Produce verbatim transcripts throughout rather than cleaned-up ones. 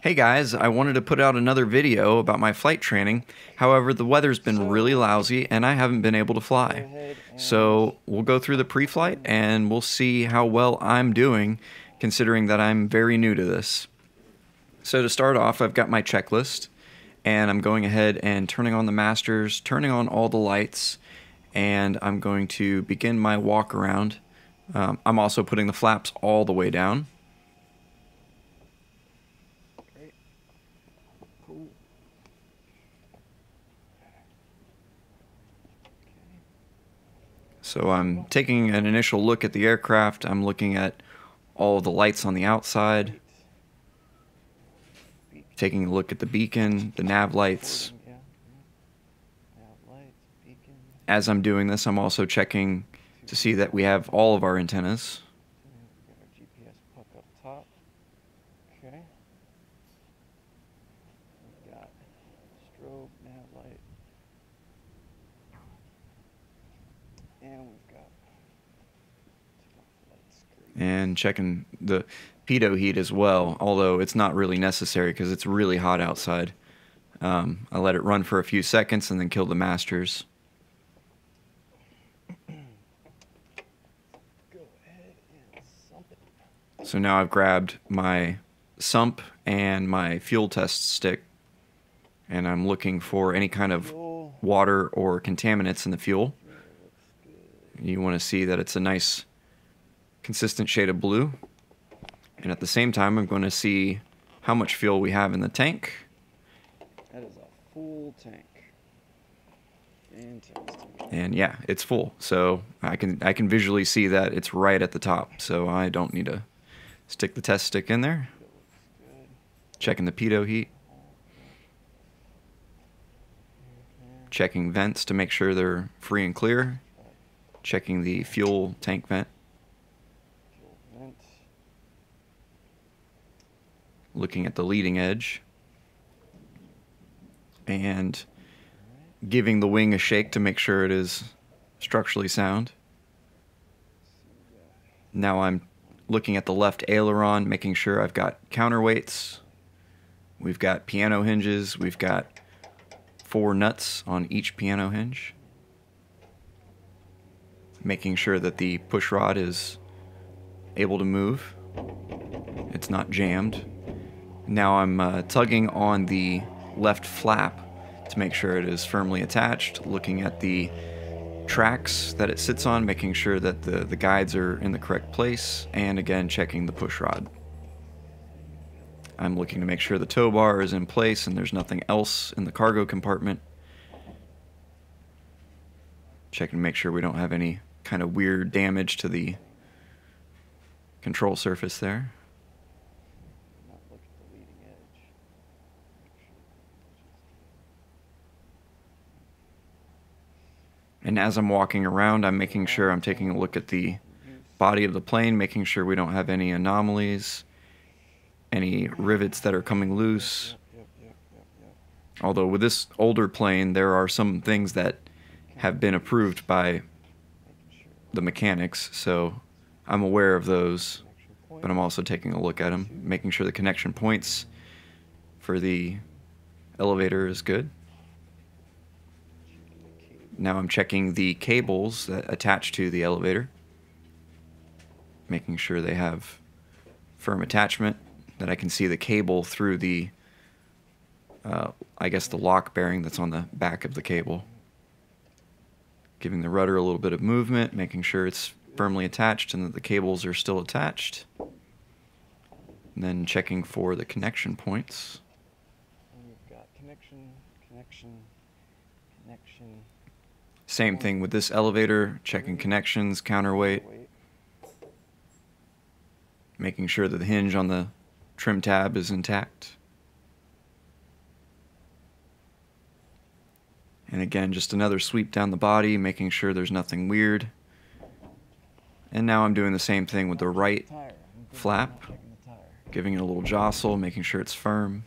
Hey guys, I wanted to put out another video about my flight training. However, the weather's been really lousy and I haven't been able to fly. So we'll go through the pre-flight and we'll see how well I'm doing considering that I'm very new to this. So to start off, I've got my checklist and I'm going ahead and turning on the masters, turning on all the lights, and I'm going to begin my walk around. Um, I'm also putting the flaps all the way down. So I'm taking an initial look at the aircraft. I'm looking at all the lights on the outside, taking a look at the beacon, the nav lights. As I'm doing this, I'm also checking to see that we have all of our antennas. And checking the pitot heat as well, although it's not really necessary because it's really hot outside. Um, I let it run for a few seconds and then kill the masters. So now I've grabbed my sump and my fuel test stick, and I'm looking for any kind of water or contaminants in the fuel. You want to see that it's a nice consistent shade of blue, and at the same time I'm going to see how much fuel we have in the tank. That is a full tank. Fantastic. And yeah, it's full, so I can I can visually see that it's right at the top, so I don't need to stick the test stick in there. Checking the pitot heat, checking vents to make sure they're free and clear, checking the fuel tank vent, looking at the leading edge, and giving the wing a shake to make sure it is structurally sound. Now I'm looking at the left aileron, making sure I've got counterweights, we've got piano hinges, we've got four nuts on each piano hinge, making sure that the push rod is able to move, it's not jammed. Now I'm uh, tugging on the left flap to make sure it is firmly attached, looking at the tracks that it sits on, making sure that the, the guides are in the correct place, and again checking the push rod. I'm looking to make sure the tow bar is in place and there's nothing else in the cargo compartment. Checking to make sure we don't have any kind of weird damage to the control surface there. And as I'm walking around, I'm making sure I'm taking a look at the body of the plane, making sure we don't have any anomalies, any rivets that are coming loose. Although with this older plane, there are some things that have been approved by the mechanics, so I'm aware of those, but I'm also taking a look at them, making sure the connection points for the elevator is good. Now I'm checking the cables that attach to the elevator, making sure they have firm attachment, that I can see the cable through the, uh, I guess the lock bearing that's on the back of the cable. Giving the rudder a little bit of movement, making sure it's firmly attached and that the cables are still attached. And then checking for the connection points. We've got connection, connection, connection. Same thing with this elevator, checking connections, counterweight, making sure that the hinge on the trim tab is intact. And again, just another sweep down the body, making sure there's nothing weird. And now I'm doing the same thing with the right flap, giving it a little jostle, making sure it's firm,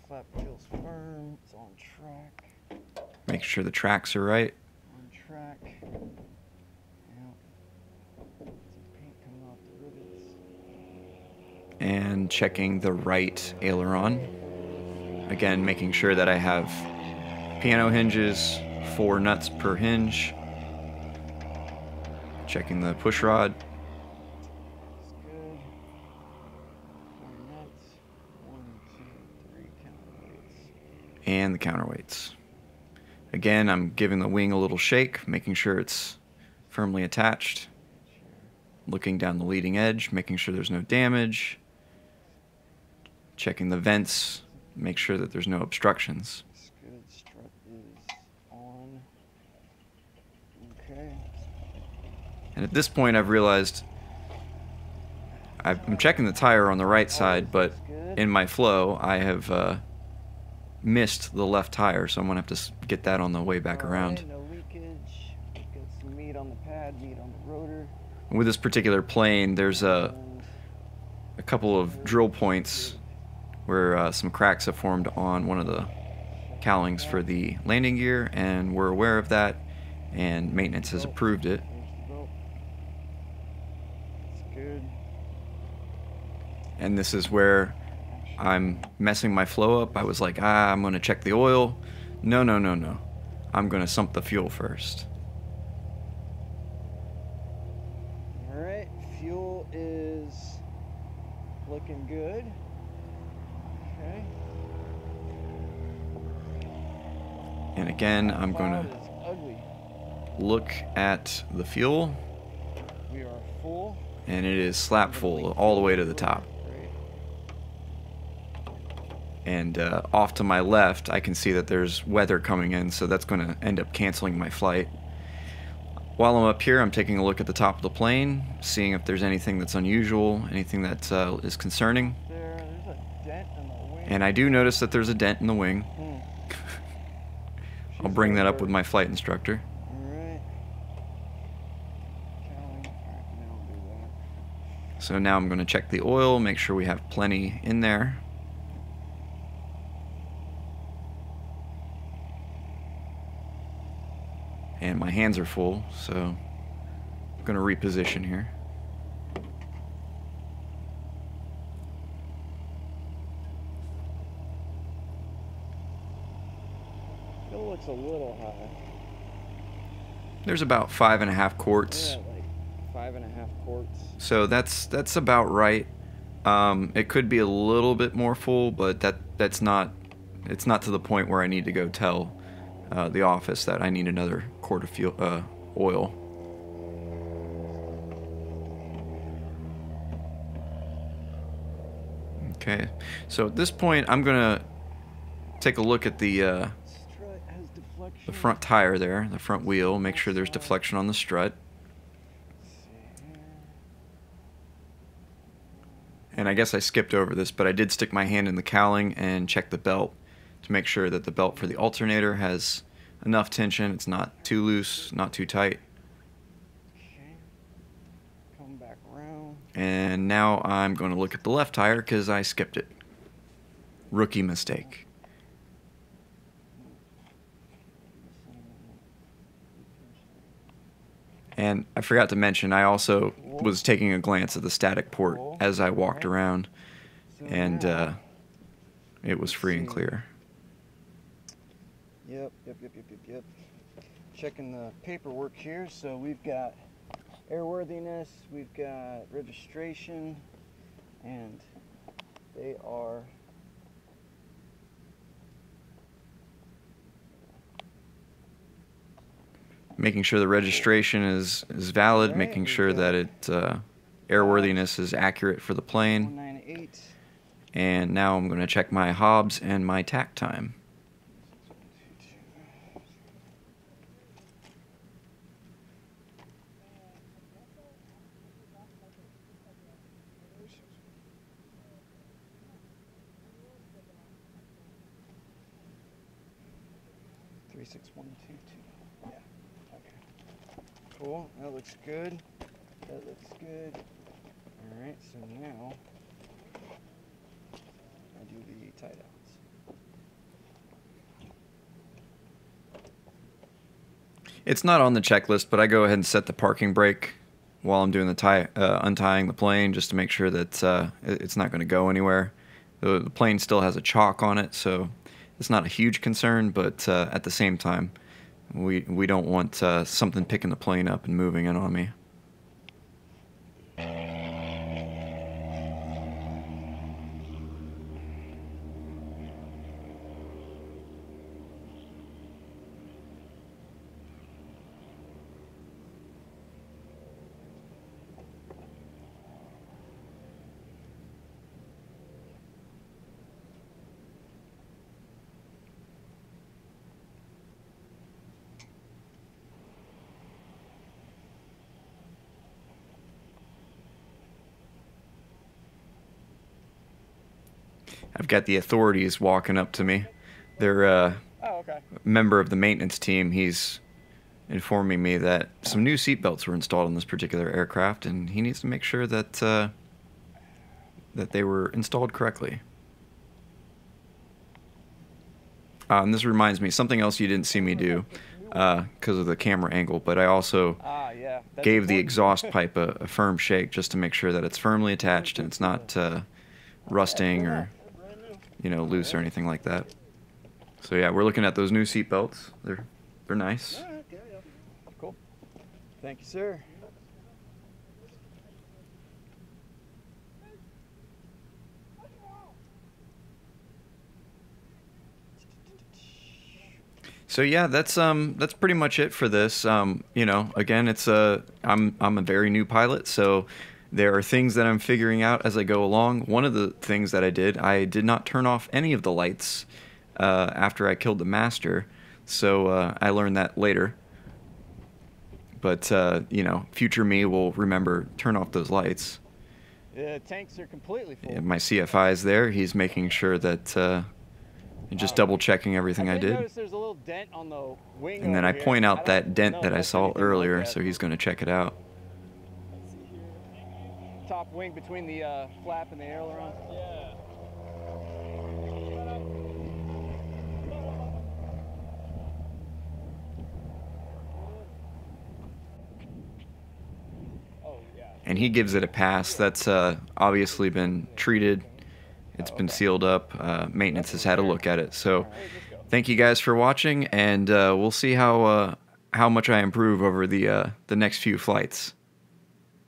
making sure the tracks are right. And checking the right aileron. again, making sure that I have piano hinges, four nuts per hinge. Checking the push rod. And the counterweights. Again, I'm giving the wing a little shake, making sure it's firmly attached. Looking down the leading edge, making sure there's no damage. Checking the vents, make sure that there's no obstructions. And at this point, I've realized I'm checking the tire on the right side, but in my flow, I have uh, missed the left tire, so I'm gonna have to get that on the way back around. With this particular plane, there's a a couple of drill points where uh, some cracks have formed on one of the cowlings for the landing gear, and we're aware of that, and maintenance has approved it. And this is where I'm messing my flow up. I was like, ah, I'm gonna check the oil. No, no, no, no. I'm gonna sump the fuel first. All right, fuel is looking good. Okay. And again, I'm gonna look at the fuel. We are full. And it is slap full all the way to the top. And uh, off to my left, I can see that there's weather coming in, so that's going to end up canceling my flight. While I'm up here, I'm taking a look at the top of the plane, seeing if there's anything that's unusual, anything that uh, is concerning. There, there's a dent in the wing. And I do notice that there's a dent in the wing. Mm. I'll bring that up with my flight instructor. So now I'm going to check the oil, make sure we have plenty in there. And my hands are full, so I'm going to reposition here. It looks a little high. There's about five and a half quarts. Yeah. Five and a half quarts. So that's that's about right. Um, it could be a little bit more full, but that that's not it's not to the point where I need to go tell uh, the office that I need another quart of fuel uh, oil. Okay, so at this point I'm gonna take a look at the uh, the front tire there, the front wheel. Make sure there's deflection on the strut. And I guess I skipped over this, but I did stick my hand in the cowling and check the belt to make sure that the belt for the alternator has enough tension. It's not too loose, not too tight. Okay. Come back around. And now I'm going to look at the left tire because I skipped it. Rookie mistake. And I forgot to mention, I also was taking a glance at the static port as I walked around, and uh, it was free and clear. Yep, yep, yep, yep, yep, yep. Checking the paperwork here. So we've got airworthiness, we've got registration, and they are making sure the registration is, is valid, right, making sure that it uh, airworthiness is accurate for the plane. And now I'm going to check my H O B S and my tack time. three six one two two. Cool, that looks good. That looks good. All right, so now I do the tie downs. It's not on the checklist, but I go ahead and set the parking brake while I'm doing the tie, uh, untying the plane, just to make sure that uh, it's not going to go anywhere. The, the plane still has a chock on it, so It's not a huge concern, but uh, at the same time, we we don't want uh, something picking the plane up and moving in on me. I've got the authorities walking up to me. They're uh, oh, okay. a member of the maintenance team. He's informing me that some new seatbelts were installed on this particular aircraft, and he needs to make sure that uh, that they were installed correctly. Uh, and this reminds me, something else you didn't see me do because uh, of the camera angle, but I also ah, yeah. gave the exhaust pipe a, a firm shake just to make sure that it's firmly attached and it's not uh, rusting or... you know, loose or anything like that. So yeah, we're looking at those new seat belts. They're they're nice. All right, yeah, yeah. Cool. Thank you, sir. So yeah, that's um that's pretty much it for this. Um, you know, again, it's a I'm I'm a very new pilot, so there are things that I'm figuring out as I go along. One of the things that I did, I did not turn off any of the lights uh, after I killed the master, so uh, I learned that later. But, uh, you know, future me will remember, turn off those lights. The tanks are completely full. Yeah, my C F I's there. He's making sure that, uh, just wow. double-checking everything I, I did. Notice there's a little dent on the wing and then I here. point out I that dent know, that I saw earlier, like so he's going to check it out. Top wing between the uh, flap and the aileron. Yeah. And he gives it a pass. That's uh, obviously been treated. It's been sealed up. Uh, maintenance has had a look at it. So thank you guys for watching, and uh, we'll see how, uh, how much I improve over the, uh, the next few flights.